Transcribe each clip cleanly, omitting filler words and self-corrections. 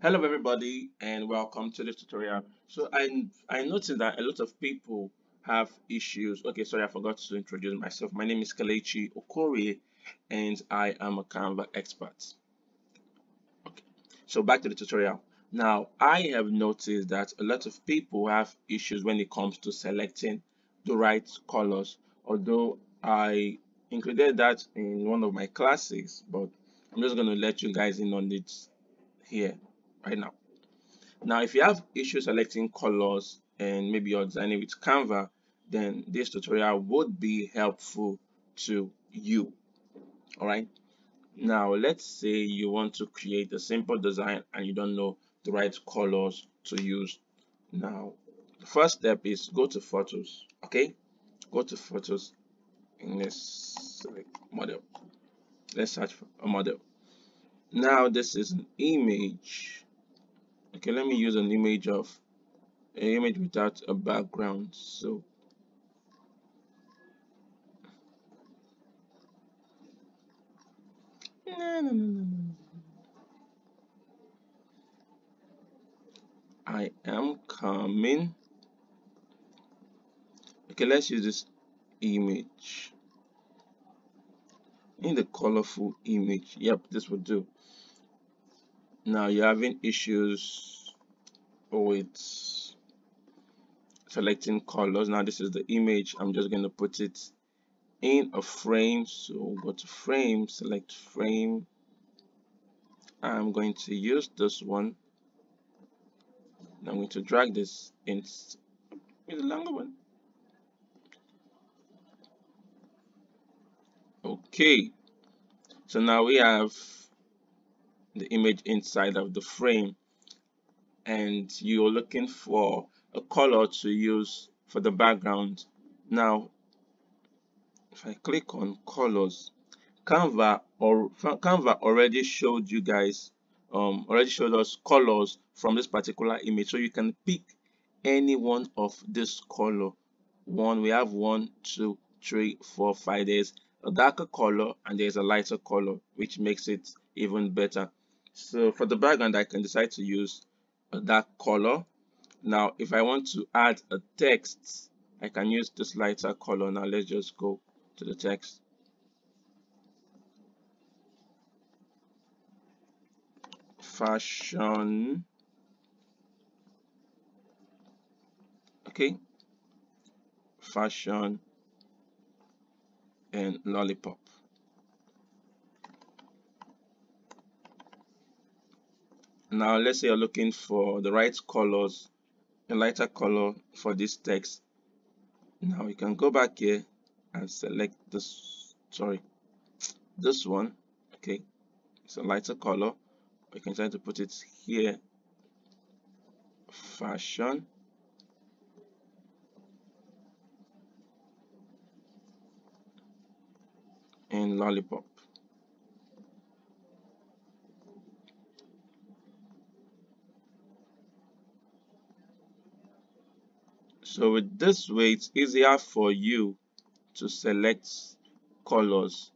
Hello everybody and welcome to this tutorial. So I noticed that a lot of people have issues. Okay, sorry, I forgot to introduce myself. My name is Kelechi Okorie and I am a Canva expert. Okay, so back to the tutorial. Now I have noticed that a lot of people have issues when it comes to selecting the right colors, although I included that in one of my classes, but I'm just going to let you guys in on it here right now. Now if you have issues selecting colors and maybe you're designing with Canva, then this tutorial would be helpful to you. All right, now let's say you want to create a simple design and you don't know the right colors to use. Now the first step is go to photos. Okay, go to photos and let's select model. Let's search for a model. Now this is an image. Okay, let me use an image of an image without a background. So I am coming. Okay, let's use this image. In the colorful image, yep, this will do. Now you're having issues with selecting colors. Now this is the image. I'm just going to put it in a frame, so go to frame, select frame. I'm going to use this one. I'm going to drag this in with a longer one. Okay, so now we have the image inside of the frame and you're looking for a color to use for the background. Now if I click on colors, Canva already showed you guys already showed us colors from this particular image, so you can pick any one of this color. We have 1, 2, 3, 4, 5. There's a darker color and there's a lighter color, which makes it even better. So for the background, I can decide to use a dark color. Now if I want to add a text, I can use this lighter color. Now let's just go to the text. Fashion. Okay. Fashion. And lollipop. Now let's say you're looking for the right colors, a lighter color for this text. Now you can go back here and select this, sorry, this one. Okay, it's a lighter color. You can try to put it here, fashion. And lollipop. So with this way, it's easier for you to select colors.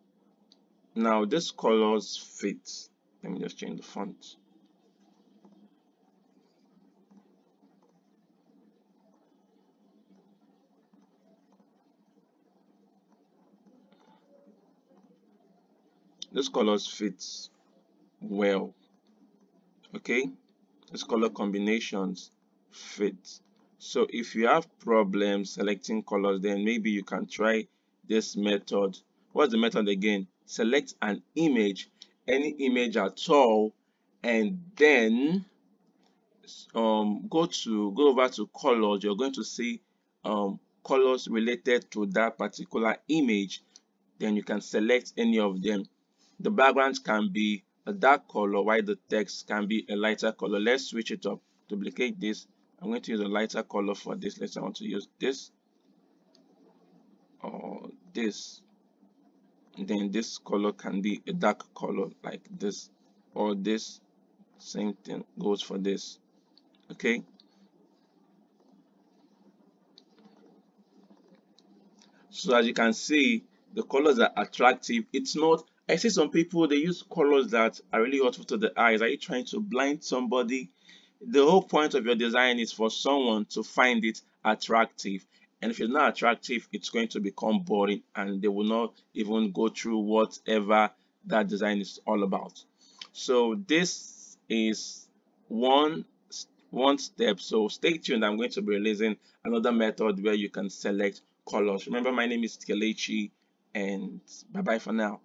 Now this colors fits. Let me just change the font. This colors fits well. Okay, this color combinations fit. So if you have problems selecting colors, then maybe you can try this method. What's the method again? Select an image, any image at all, and then go over to colors. You're going to see colors related to that particular image. Then you can select any of them. The background can be a dark color, while the text can be a lighter color. Let's switch it up. Duplicate this. I'm going to use a lighter color for this. Let's say I want to use this or this. And then this color can be a dark color like this or this. Same thing goes for this. Okay. So as you can see, the colors are attractive. It's not I see some people, they use colors that are really hurtful to the eyes. Are you trying to blind somebody? The whole point of your design is for someone to find it attractive. And if it's not attractive, it's going to become boring and they will not even go through whatever that design is all about. So this is one step. So stay tuned. I'm going to be releasing another method where you can select colors. Remember, my name is Kelechi, and bye-bye for now.